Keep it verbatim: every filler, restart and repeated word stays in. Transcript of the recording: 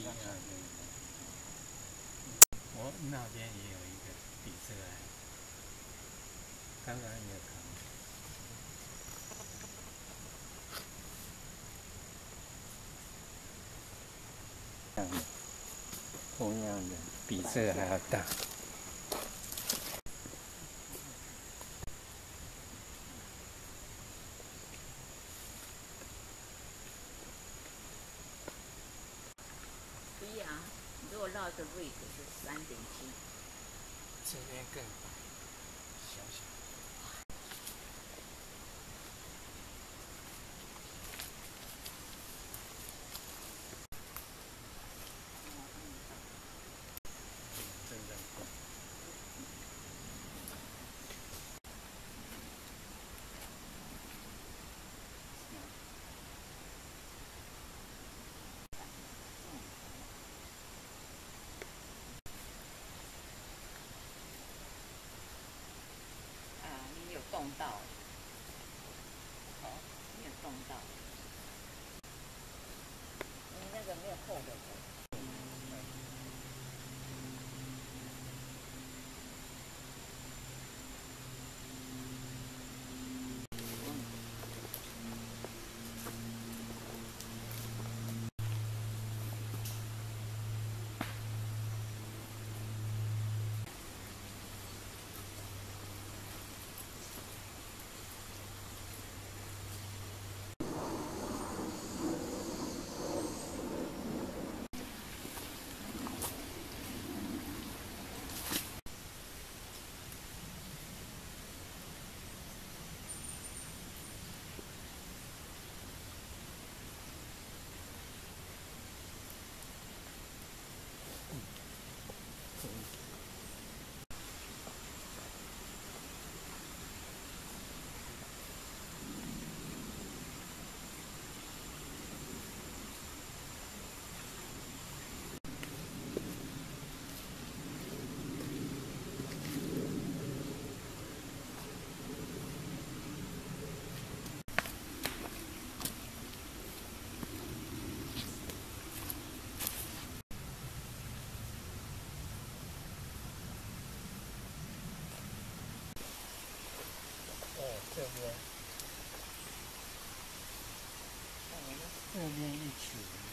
地那边，我那边也有一个比这个，刚刚也看到，同样的比这个还要大。 这位置是三点七，这边更白，小小。动到，好，没有动到。你那个没有后的。这边，这边一起。